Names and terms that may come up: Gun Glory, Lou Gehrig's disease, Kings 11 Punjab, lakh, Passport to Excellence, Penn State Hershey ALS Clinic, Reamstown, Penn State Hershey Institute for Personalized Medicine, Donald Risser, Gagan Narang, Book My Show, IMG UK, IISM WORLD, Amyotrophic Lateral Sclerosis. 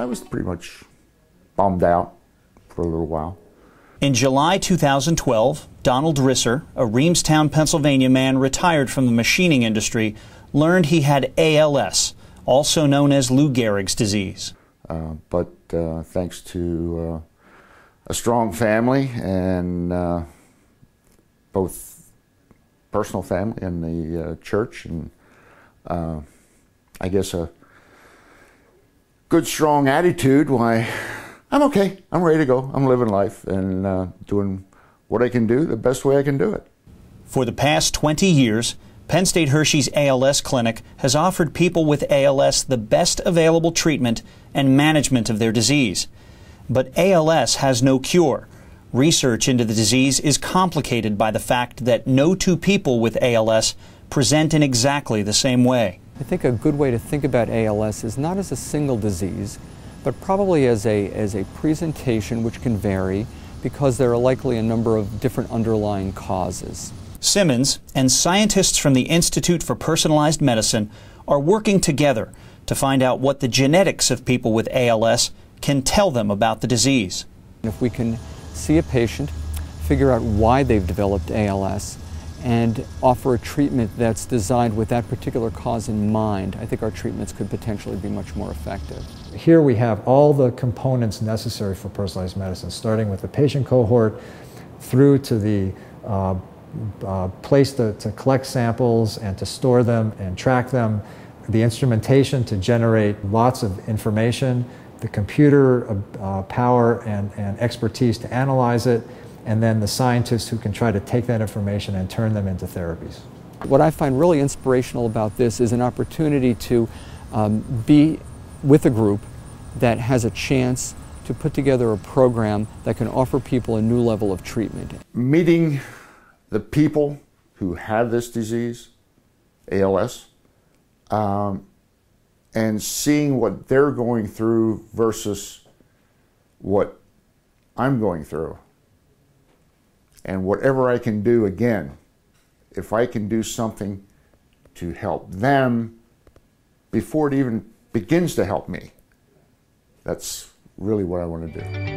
I was pretty much bummed out for a little while. In July 2012, Donald Risser, a Reamstown, Pennsylvania man retired from the machining industry, learned he had ALS, also known as Lou Gehrig's disease. But thanks to a strong family, and both personal family and the church, and I guess a good strong attitude, why I'm okay, I'm ready to go, I'm living life and doing what I can do the best way I can do it. For the past 20 years, Penn State Hershey's ALS Clinic has offered people with ALS the best available treatment and management of their disease. But ALS has no cure. Research into the disease is complicated by the fact that no two people with ALS present in exactly the same way. I think a good way to think about ALS is not as a single disease, but probably as a presentation which can vary because there are likely a number of different underlying causes. Simmons and scientists from the Institute for Personalized Medicine are working together to find out what the genetics of people with ALS can tell them about the disease. If we can see a patient, figure out why they've developed ALS, and offer a treatment that's designed with that particular cause in mind, I think our treatments could potentially be much more effective. Here we have all the components necessary for personalized medicine, starting with the patient cohort through to the place to collect samples and to store them and track them, the instrumentation to generate lots of information, the computer power and expertise to analyze it, and then the scientists who can try to take that information and turn them into therapies. What I find really inspirational about this is an opportunity to be with a group that has a chance to put together a program that can offer people a new level of treatment. Meeting the people who have this disease, ALS, and seeing what they're going through versus what I'm going through. And whatever I can do, again, if I can do something to help them before it even begins to help me, that's really what I want to do.